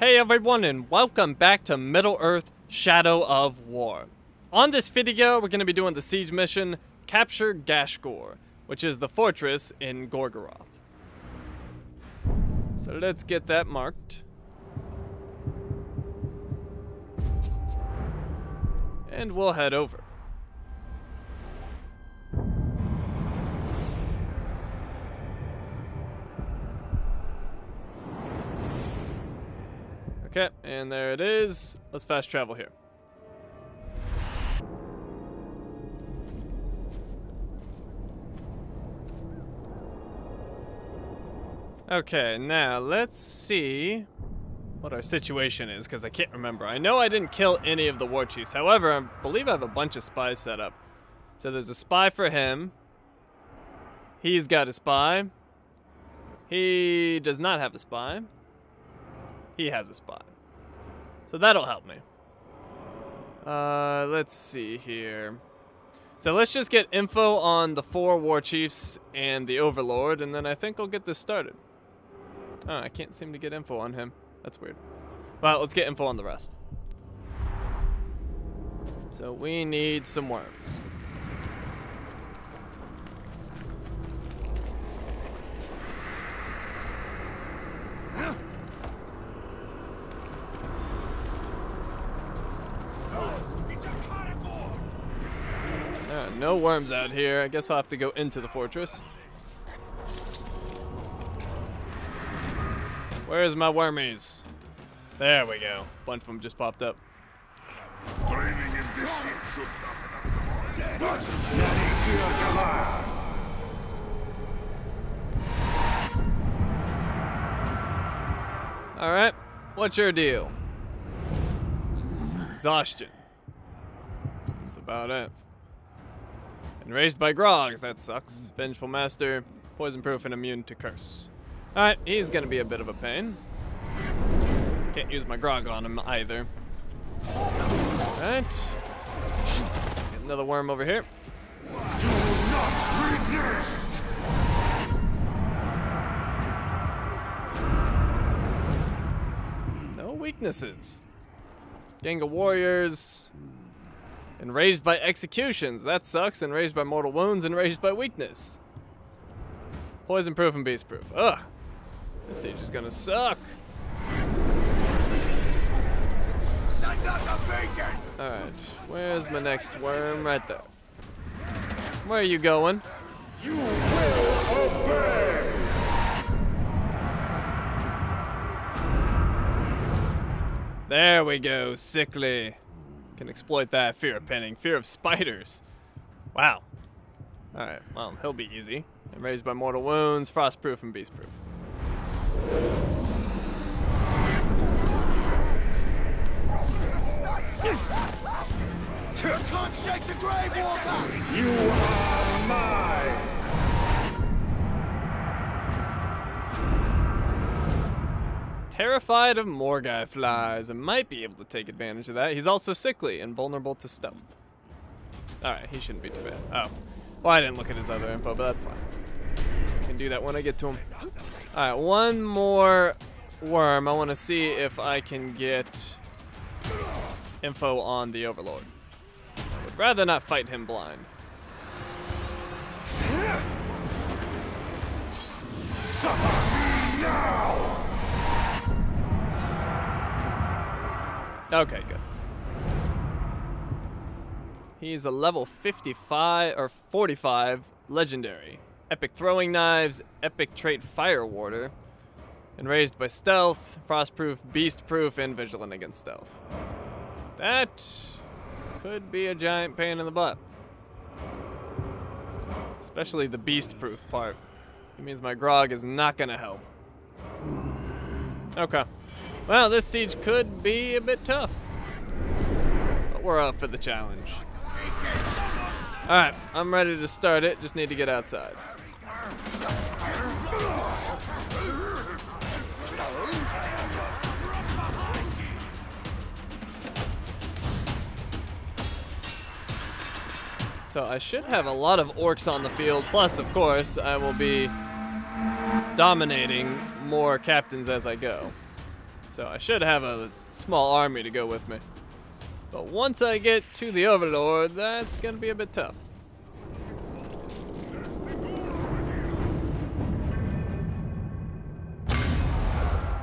Hey everyone, and welcome back to Middle-Earth Shadow of War. On this video, we're going to be doing the siege mission, Capture Ghashgor, which is the fortress in Gorgoroth. So let's get that marked. And we'll head over. Okay, and there it is. Let's fast travel here. Okay, now let's see what our situation is, because I can't remember. I know I didn't kill any of the war chiefs. However, I believe I have a bunch of spies set up. So there's a spy for him. He's got a spy. He does not have a spy. He has a spot, so that'll help me. Let's see here. So let's just get info on the four war chiefs and the overlord, and then I think I'll get this started. Oh, I can't seem to get info on him. That's weird. Well, let's get info on the rest. So we need some worms. No worms out here. I guess I'll have to go into the fortress. Where's my wormies? There we go. A bunch of them just popped up. Alright, what's your deal? Exhaustion. That's about it. Raised by Grogs, that sucks. Vengeful Master, poison proof and immune to curse. Alright, he's gonna be a bit of a pain. Can't use my Grog on him either. Alright. Get another worm over here. Do not resist! No weaknesses. Gang of warriors. Enraged by executions, that sucks. Enraged by mortal wounds, enraged by weakness. Poison proof and beast proof. Ugh. This siege is gonna suck. Alright, where's my next worm? Right there. Where are you going? You will obey! There we go, sickly. Can exploit that fear of pinning, fear of spiders. Wow. All right, well, he'll be easy. And raised by mortal wounds, frostproof and beastproof. You can't shake the grave walker. You are mine. Terrified of Morgai flies and might be able to take advantage of that. He's also sickly and vulnerable to stealth. Alright, he shouldn't be too bad. Oh. Well, I didn't look at his other info, but that's fine. I can do that when I get to him. Alright, one more worm. I want to see if I can get info on the overlord. I would rather not fight him blind. Suffer me now! Okay, good. He's a level 55 or 45 legendary. Epic throwing knives, epic trait fire warder. Enraged by stealth, frostproof, beastproof, and vigilant against stealth. That could be a giant pain in the butt. Especially the beastproof part. It means my grog is not gonna help. Okay. Well, this siege could be a bit tough, but we're up for the challenge. Alright, I'm ready to start it, just need to get outside. So I should have a lot of orcs on the field, plus of course I will be dominating more captains as I go. so I should have a small army to go with me. But once I get to the Overlord, that's gonna be a bit tough.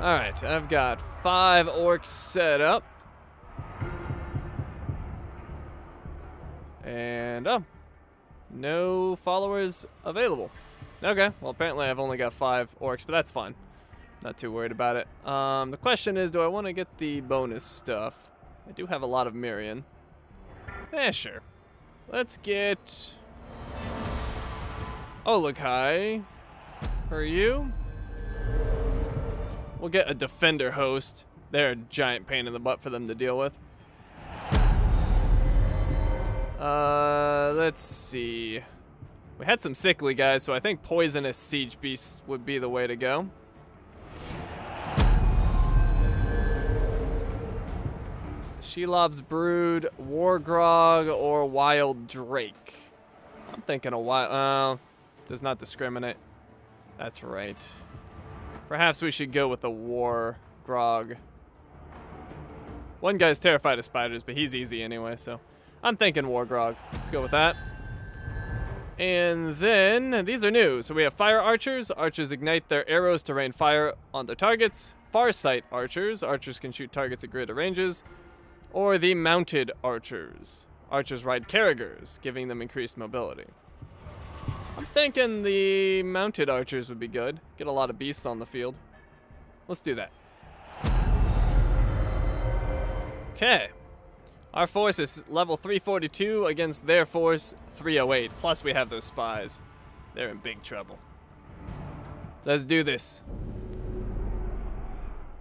Alright, I've got 5 orcs set up. And, oh, no followers available. Okay, well, apparently I've only got 5 orcs, but that's fine. Not too worried about it. The question is, do I want to get the bonus stuff? I do have a lot of Mirian. Eh, sure. Let's get Olokai for you. We'll get a defender host. They're a giant pain in the butt for them to deal with. Let's see. We had some sickly guys, so I think poisonous siege beasts would be the way to go. Shelob's brood, wargrog, or wild drake. I'm thinking a wild. Does not discriminate. That's right. Perhaps we should go with the wargrog. One guy's terrified of spiders, but he's easy anyway, so I'm thinking wargrog. Let's go with that. And then these are new. So we have fire archers. Archers ignite their arrows to rain fire on their targets. Farsight archers. Archers can shoot targets at greater ranges. Or the mounted archers. Archers ride carragers, giving them increased mobility. I'm thinking the mounted archers would be good. Get a lot of beasts on the field. Let's do that. Okay. Our force is level 342 against their force 308. Plus we have those spies. They're in big trouble. Let's do this.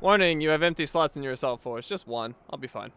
Warning, you have empty slots in your assault force. Just one. I'll be fine.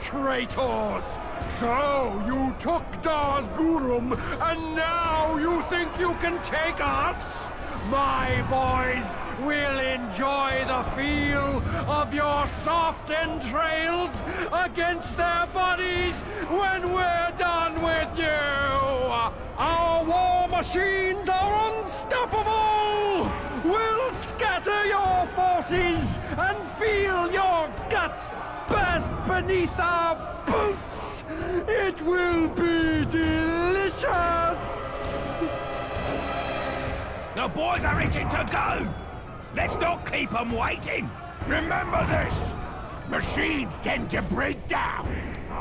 Traitors! So you took Dar's Gurum, and now you think you can take us? My boys will enjoy the feel of your soft entrails against their bodies when we're done with you! Our war machines are unstoppable! We'll scatter your forces and feel your guts burst beneath our boots! It will be delicious! The boys are itching to go! Let's not keep them waiting! Remember this! Machines tend to break down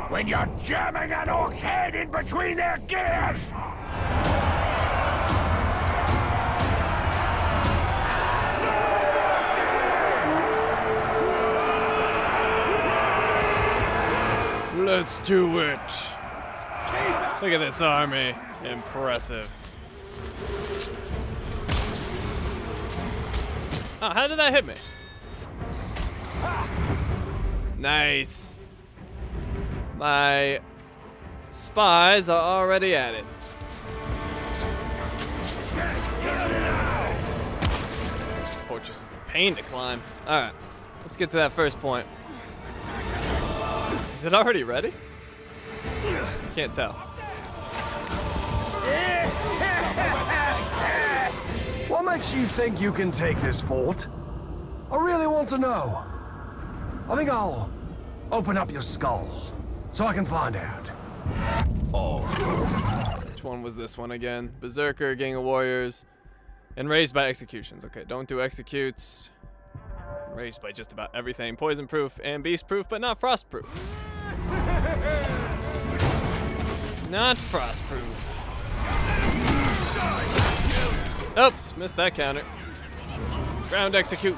when you're jamming an orc's head in between their gears! Let's do it. Look at this army. Impressive. Oh, how did that hit me? Nice. My spies are already at it. This fortress is a pain to climb. All right, let's get to that first point. Is it already ready? Can't tell. What makes you think you can take this fort? I really want to know. I think I'll open up your skull so I can find out. Oh. Which one was this one again? Berserker, Gang of Warriors, enraged by executions. Okay, don't do executes. Enraged by just about everything. Poison proof and beast proof, but not frost proof. Not frostproof. Oops, missed that counter. Ground execute.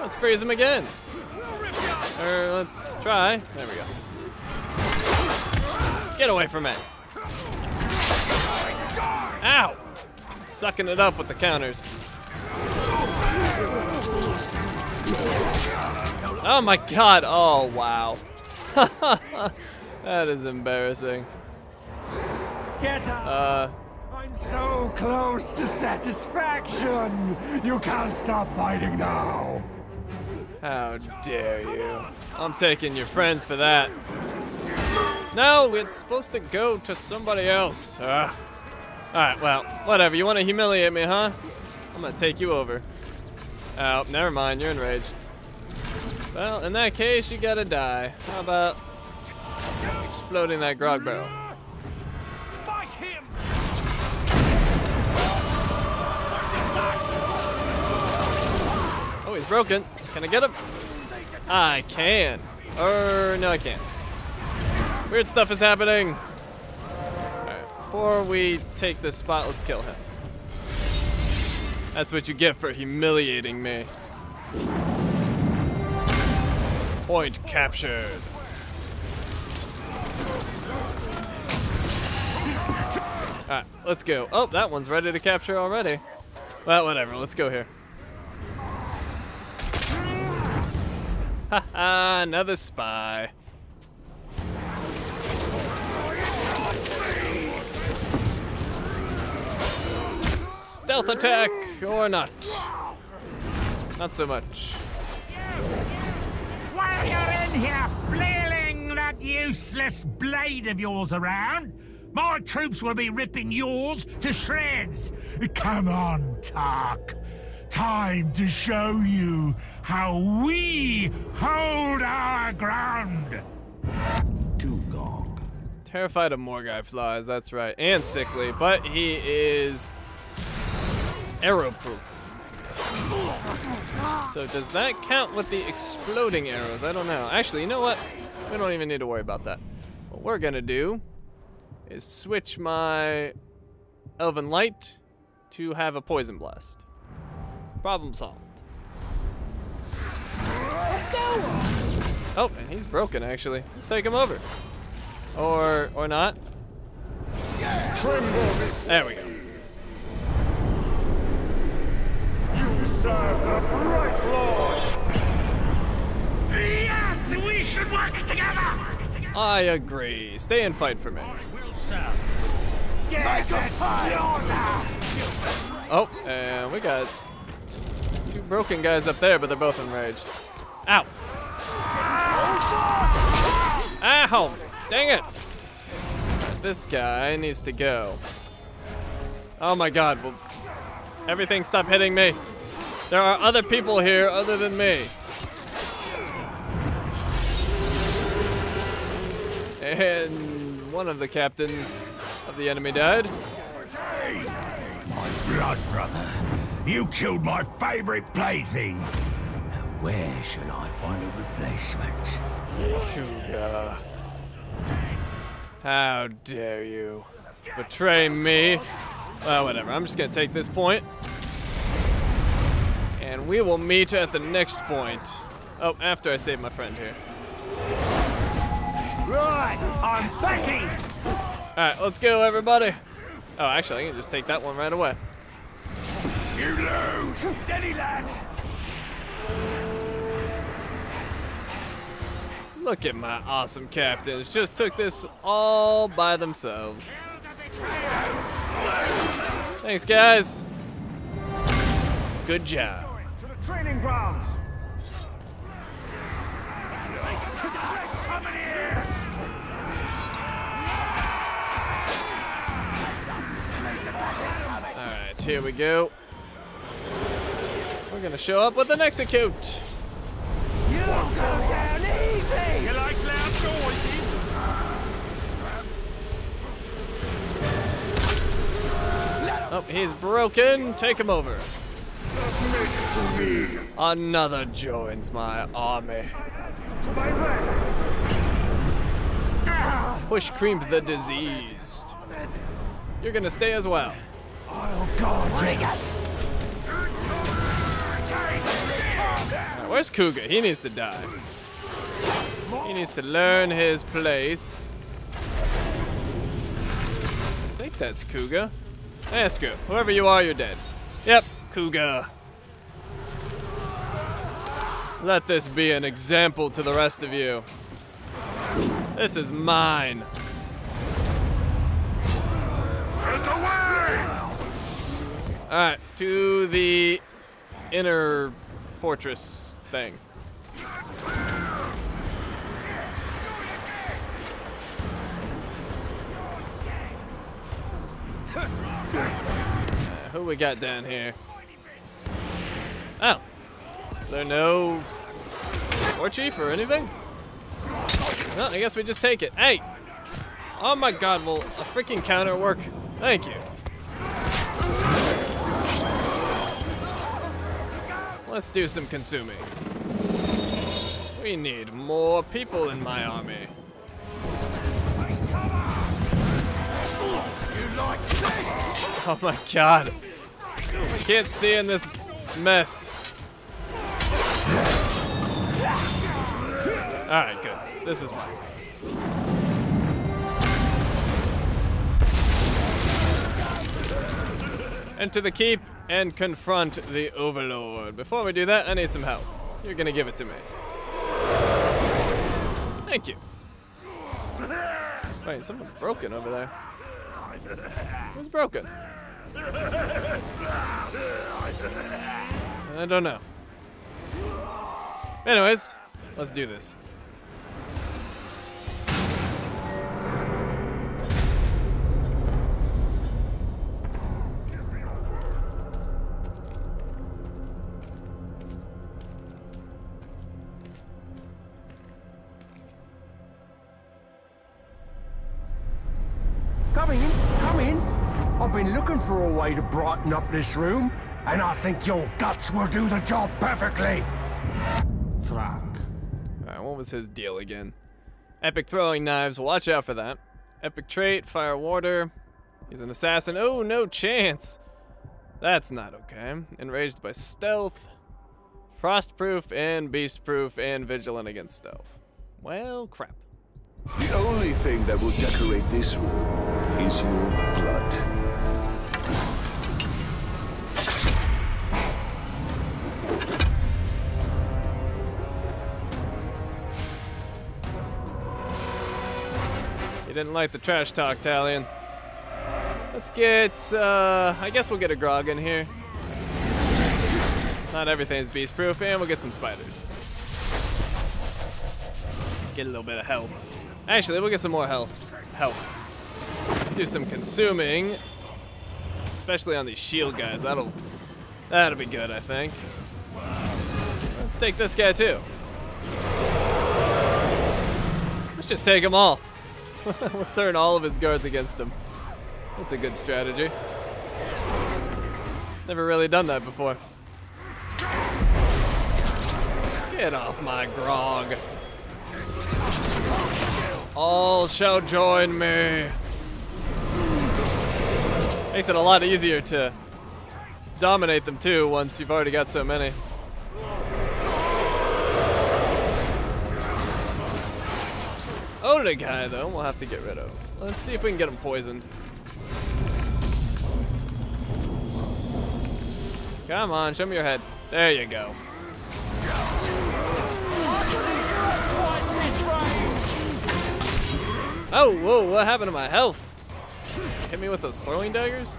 Let's freeze him again. Or let's try. There we go. Get away from it. Ow! sucking it up with the counters. Oh my god, oh wow. That is embarrassing. Get up. I'm so close to satisfaction. You can't stop fighting now. How dare you. I'm taking your friends for that. No, it's supposed to go to somebody else. Alright, well, whatever. You want to humiliate me, huh? I'm gonna take you over. Oh, never mind. You're enraged. Well, in that case, you gotta die. How about exploding that grog barrel? Fight him! Oh, he's broken. Can I get him? I can. No, I can't. Weird stuff is happening. Alright, before we take this spot, let's kill him. That's what you get for humiliating me. Point captured. Alright, let's go. Oh, that one's ready to capture already. Well, whatever, let's go here. Haha, another spy. Stealth attack or not. Not so much. While you're in here flailing that useless blade of yours around, my troops will be ripping yours to shreds. Come on, Thrak. Time to show you how we hold our ground. Dugong. Terrified of Morgai Flies, that's right. And sickly, but he is arrow-proof. So does that count with the exploding arrows? I don't know. Actually, you know what? We don't even need to worry about that. What we're gonna do is switch my Elven Light to have a Poison Blast. Problem solved. Oh, and he's broken actually. Let's take him over. Or not. There we go. Serve the bright Lord. Yes, we should work together. I agree. Stay and fight for me. I will serve. Yes, oh, and we got two broken guys up there, but they're both enraged. Ow! Ow! Dang it! This guy needs to go. Oh my God! Well, everything stop hitting me. There are other people here other than me. And one of the captains of the enemy died. My blood brother, you killed my favorite plaything. Now where shall I find a replacement? Sugar. How dare you betray me? Well, whatever, I'm just gonna take this point. And we will meet at the next point. Oh, after I save my friend here. Right, I'm backing. All right, let's go, everybody. Oh, actually, I can just take that one right away. You lose. Steady, lad. Look at my awesome captains. Just took this all by themselves. Thanks, guys. Good job. Training grounds. Alright, here we go. We're gonna show up with an execute. You go down easy. You like loud noises? Oh, he's broken. Take him over. Another joins my army. Push cream the diseased. You're gonna stay as well. Oh God! Now, where's Cougar? He needs to die. He needs to learn his place. I think that's Cougar. Ask her. Whoever you are, you're dead. Yep, Cougar. Let this be an example to the rest of you. This is mine. Get away! Alright, to the inner fortress thing. Who we got down here? Oh. Is there no war chief or anything? Well, I guess we just take it. Hey! Oh my god, will a freaking counter work? Thank you. Let's do some consuming. We need more people in my army. Oh my god. I can't see in this mess. Alright, good. This is mine. Enter the keep and confront the overlord. Before we do that, I need some help. You're gonna give it to me. Thank you. Wait, someone's broken over there. Who's broken? I don't know. Anyways, let's do this. For a way to brighten up this room, and I think your guts will do the job perfectly. Thrak. Alright, what was his deal again? Epic throwing knives, watch out for that. Epic trait, fire warder. He's an assassin. Oh, no chance. That's not okay. Enraged by stealth, frostproof, and beastproof, and vigilant against stealth. Well, crap. The only thing that will decorate this room is your blood. Didn't like the trash talk, Talion. Let's get, I guess we'll get a grog in here. Not everything's beast proof, and we'll get some spiders. Get a little bit of health. Actually, we'll get some more health. Let's do some consuming. Especially on these shield guys. That'll be good, I think. Let's take this guy too. Let's just take them all. We'll turn all of his guards against him. That's a good strategy. Never really done that before. Get off my grog. All shall join me. Makes it a lot easier to dominate them too once you've already got so many. Only guy though, we'll have to get rid of. Let's see if we can get him poisoned. Come on, show me your head. There you go. Oh, whoa, what happened to my health? Hit me with those throwing daggers?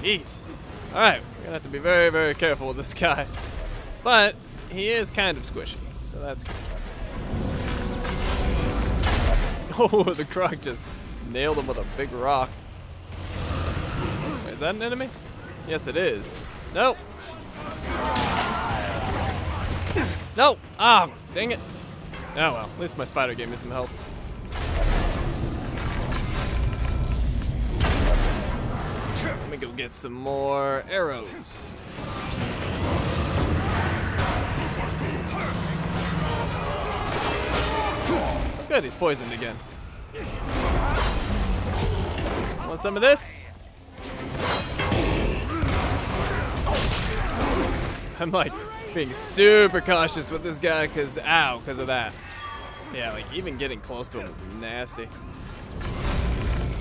Jeez. Alright, we're gonna have to be very, very careful with this guy. But he is kind of squishy, so that's good. Oh, the croc just nailed him with a big rock. Wait, is that an enemy? Yes, it is. Nope. No. Ah, dang it. Oh, well. At least my spider gave me some help. Let me go get some more arrows. Good, he's poisoned again. Want some of this? I'm like being super cautious with this guy because, ow, because of that. Yeah, like even getting close to him is nasty.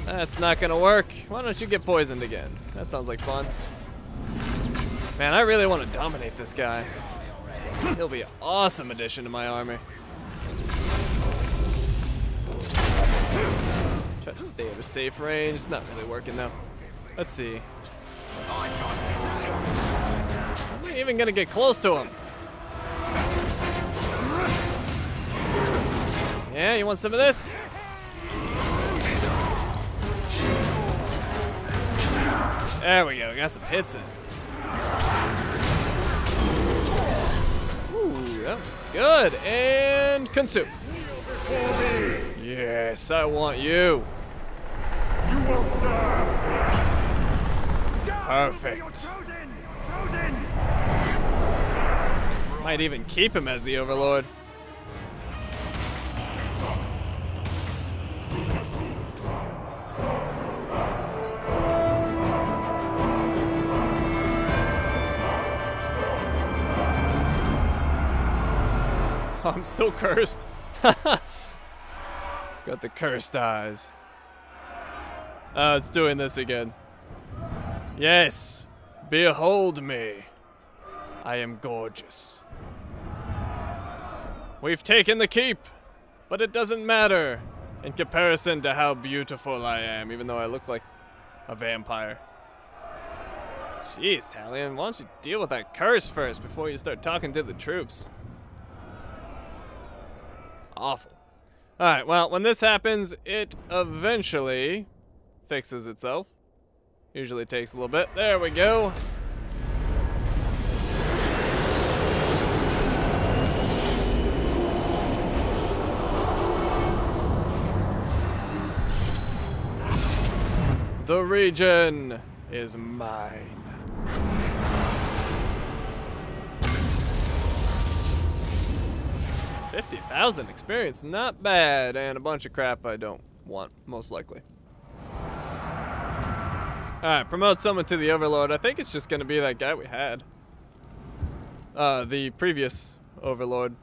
That's not gonna work. Why don't you get poisoned again? That sounds like fun. Man, I really want to dominate this guy. He'll be an awesome addition to my army. Try to stay at a safe range. It's not really working though. Let's see. Am I even gonna get close to him? Yeah, you want some of this? There we go, we got some hits in. Ooh, that was good. And consume. Yes, I want you. You will serve. Perfect. Might even keep him as the overlord. I'm still cursed. Got the cursed eyes. Oh, it's doing this again. Yes, behold me. I am gorgeous. We've taken the keep, but it doesn't matter in comparison to how beautiful I am, even though I look like a vampire. Jeez, Talion, why don't you deal with that curse first before you start talking to the troops? Awful. All right, well, when this happens, it eventually fixes itself. Usually takes a little bit. There we go. The region is mine. $50,000 experience, not bad, and a bunch of crap I don't want, most likely. Alright, promote someone to the overlord. I think it's just gonna be that guy we had. The previous overlord.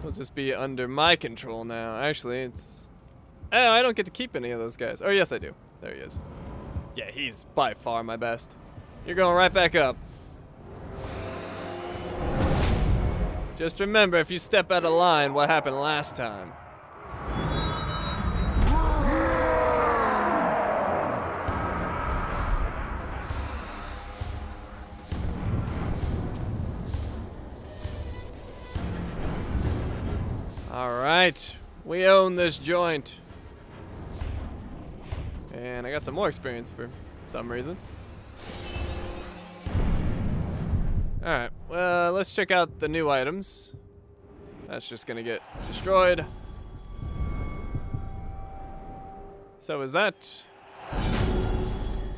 He'll just be under my control now. Actually, it's... Oh, I don't get to keep any of those guys. Oh, yes I do. There he is. Yeah, he's by far my best. You're going right back up. Just remember, if you step out of line, what happened last time. Alright, we own this joint. And I got some more experience for some reason. Alright, well, let's check out the new items. That's just gonna get destroyed. So is that...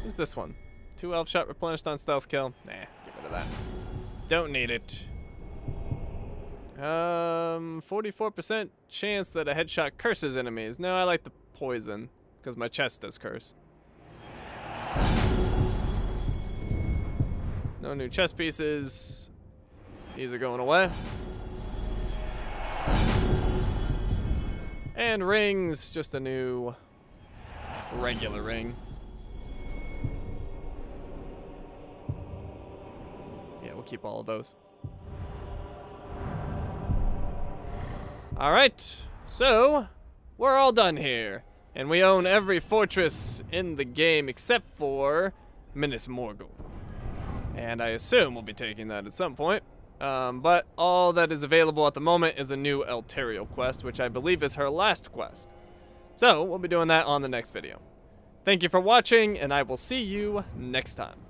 Is this one? 2 elf shot replenished on stealth kill. Nah, get rid of that. Don't need it. 44% chance that a headshot curses enemies. No, I like the poison, because my chest does curse. No new chess pieces. These are going away. And rings, just a new regular ring. Yeah, we'll keep all of those. All right, so we're all done here. And we own every fortress in the game except for Minas Morgul. And I assume we'll be taking that at some point. But all that is available at the moment is a new Eltariel quest, which I believe is her last quest. So we'll be doing that on the next video. Thank you for watching, and I will see you next time.